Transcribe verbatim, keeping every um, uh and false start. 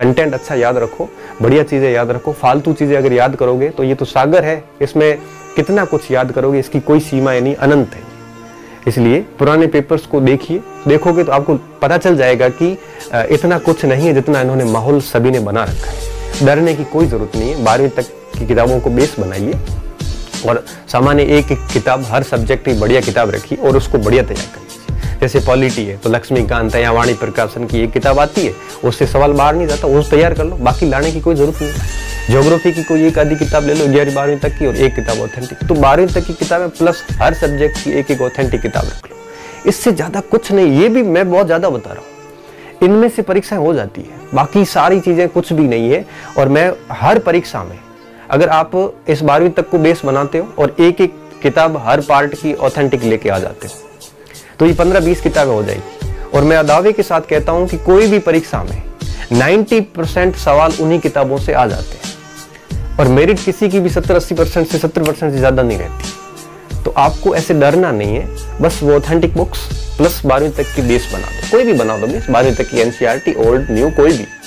Content अच्छा याद रखो, बढ़िया चीज़ें याद रखो। फालतू चीज़ें अगर याद करोगे तो ये तो सागर है, इसमें कितना कुछ याद करोगे, इसकी कोई सीमा है नहीं, अनंत है। इसलिए पुराने पेपर्स को देखिए, देखोगे तो आपको पता चल जाएगा कि इतना कुछ नहीं है जितना इन्होंने माहौल सभी ने बना रखा है। डरने की कोई ज़रूरत नहीं है। बारहवीं तक की किताबों को बेस बनाइए और सामान्य एक एक किताब, हर सब्जेक्ट की बढ़िया किताब रखिए और उसको बढ़िया तैयार करिए। जैसे पॉलिटी है तो लक्ष्मीकांत या वाणी प्रकाशन की एक किताब आती है, उससे सवाल बाहर नहीं जाता, उस तैयार कर लो, बाकी लाने की कोई जरूरत नहीं है। ज्योग्राफी की कोई एक आधी किताब ले लो ग्यारहवीं बारहवीं तक की, और एक किताब ऑथेंटिक। तो बारहवीं तक की किताबें प्लस हर सब्जेक्ट की एक एक ऑथेंटिक किताब रख लो, इससे ज़्यादा कुछ नहीं। ये भी मैं बहुत ज़्यादा बता रहा हूँ, इनमें से परीक्षाएं हो जाती है, बाकी सारी चीज़ें कुछ भी नहीं है। और मैं हर परीक्षा में, अगर आप इस बारहवीं तक को बेस बनाते हो और एक एक किताब हर पार्ट की ऑथेंटिक लेके आ जाते हो, तो ये पंद्रह बीस किताबें हो जाएगी। और मैं दावे के साथ कहता हूं कि कोई भी परीक्षा में नब्बे परसेंट सवाल उन्हीं किताबों से आ जाते हैं, और मेरिट किसी की भी सत्तर अस्सी परसेंट से सत्तर परसेंट से ज़्यादा नहीं रहती। तो आपको ऐसे डरना नहीं है, बस वो ऑथेंटिक बुक्स प्लस बारहवीं तक की बेस बना दो, कोई भी बना दो बेस, बारहवीं तक की N C E R T, old new कोई भी।